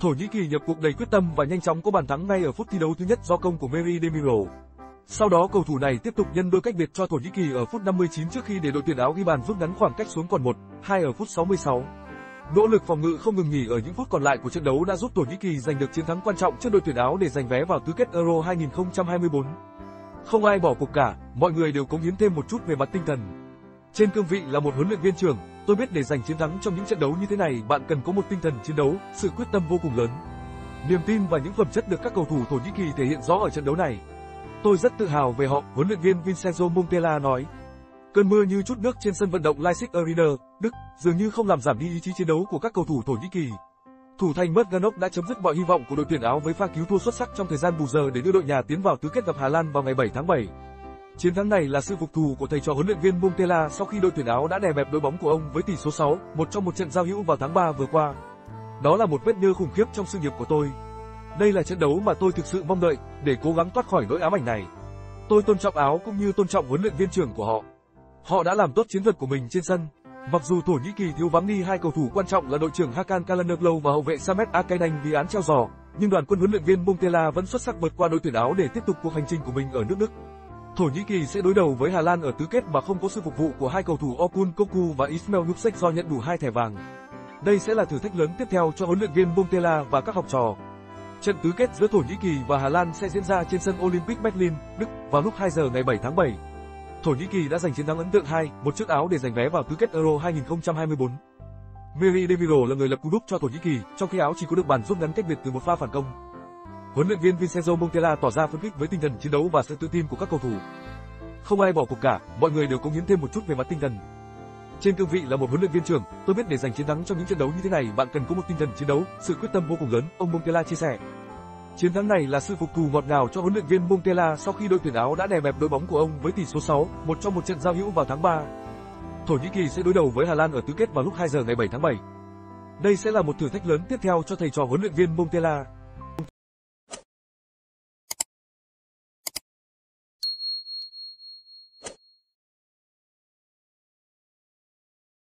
Thổ Nhĩ Kỳ nhập cuộc đầy quyết tâm và nhanh chóng có bàn thắng ngay ở phút thi đấu thứ nhất do công của Merih Demiral. Sau đó cầu thủ này tiếp tục nhân đôi cách biệt cho Thổ Nhĩ Kỳ ở phút 59 trước khi để đội tuyển Áo ghi bàn rút ngắn khoảng cách xuống còn 1-2 ở phút 66. Nỗ lực phòng ngự không ngừng nghỉ ở những phút còn lại của trận đấu đã giúp Thổ Nhĩ Kỳ giành được chiến thắng quan trọng trước đội tuyển Áo để giành vé vào tứ kết Euro 2024. Không ai bỏ cuộc cả, mọi người đều cống hiến thêm một chút về mặt tinh thần. Trên cương vị là một huấn luyện viên trưởng, tôi biết để giành chiến thắng trong những trận đấu như thế này bạn cần có một tinh thần chiến đấu, sự quyết tâm vô cùng lớn. Niềm tin và những phẩm chất được các cầu thủ Thổ Nhĩ Kỳ thể hiện rõ ở trận đấu này. Tôi rất tự hào về họ, huấn luyện viên Vincenzo Montella nói. Cơn mưa như chút nước trên sân vận động Leipzig Arena, Đức, dường như không làm giảm đi ý chí chiến đấu của các cầu thủ Thổ Nhĩ Kỳ. Thủ thành Mert Ganok đã chấm dứt mọi hy vọng của đội tuyển Áo với pha cứu thua xuất sắc trong thời gian bù giờ để đưa đội nhà tiến vào tứ kết gặp Hà Lan vào ngày 7 tháng 7. Chiến thắng này là sự phục thù của thầy trò huấn luyện viên Montella sau khi đội tuyển Áo đã đè bẹp đội bóng của ông với tỷ số 6-1 trong một trận giao hữu vào tháng 3 vừa qua. Đó là một vết nhơ khủng khiếp trong sự nghiệp của tôi. Đây là trận đấu mà tôi thực sự mong đợi để cố gắng thoát khỏi nỗi ám ảnh này. Tôi tôn trọng Áo cũng như tôn trọng huấn luyện viên trưởng của họ. Họ đã làm tốt chiến thuật của mình trên sân. Mặc dù Thổ Nhĩ Kỳ thiếu vắng đi hai cầu thủ quan trọng là đội trưởng Hakan Calanerlou và hậu vệ Samet Akedain vì án treo giò, nhưng đoàn quân huấn luyện viên Montella vẫn xuất sắc vượt qua đội tuyển Áo để tiếp tục cuộc hành trình của mình ở nước Đức. Thổ Nhĩ Kỳ sẽ đối đầu với Hà Lan ở tứ kết mà không có sự phục vụ của hai cầu thủ Okun Koku và Ismail Ljupsek do nhận đủ 2 thẻ vàng. Đây sẽ là thử thách lớn tiếp theo cho huấn luyện viên Montella và các học trò. Trận tứ kết giữa Thổ Nhĩ Kỳ và Hà Lan sẽ diễn ra trên sân Olympic Berlin, Đức vào lúc 2 giờ ngày 7 tháng 7. Thổ Nhĩ Kỳ đã giành chiến thắng ấn tượng 2-1 trước Áo để giành vé vào tứ kết Euro 2024. Merih Demiral là người lập cú đúp cho Thổ Nhĩ Kỳ, trong khi Áo chỉ có được bàn rút ngắn cách biệt từ một pha phản công. Huấn luyện viên Vincenzo Montella tỏ ra phấn khích với tinh thần chiến đấu và sự tự tin của các cầu thủ. Không ai bỏ cuộc cả, mọi người đều cống hiến thêm một chút về mặt tinh thần. Trên cương vị là một huấn luyện viên trưởng, tôi biết để giành chiến thắng trong những trận đấu như thế này bạn cần có một tinh thần chiến đấu, sự quyết tâm vô cùng lớn, ông Montella chia sẻ. Chiến thắng này là sự phục thù ngọt ngào cho huấn luyện viên Montella sau khi đội tuyển Áo đã đè bẹp đội bóng của ông với tỷ số 6-1 trong một trận giao hữu vào tháng 3. Thổ Nhĩ Kỳ sẽ đối đầu với Hà Lan ở tứ kết vào lúc 2 giờ ngày 7 tháng 7. Đây sẽ là một thử thách lớn tiếp theo cho thầy trò huấn luyện viên Montella.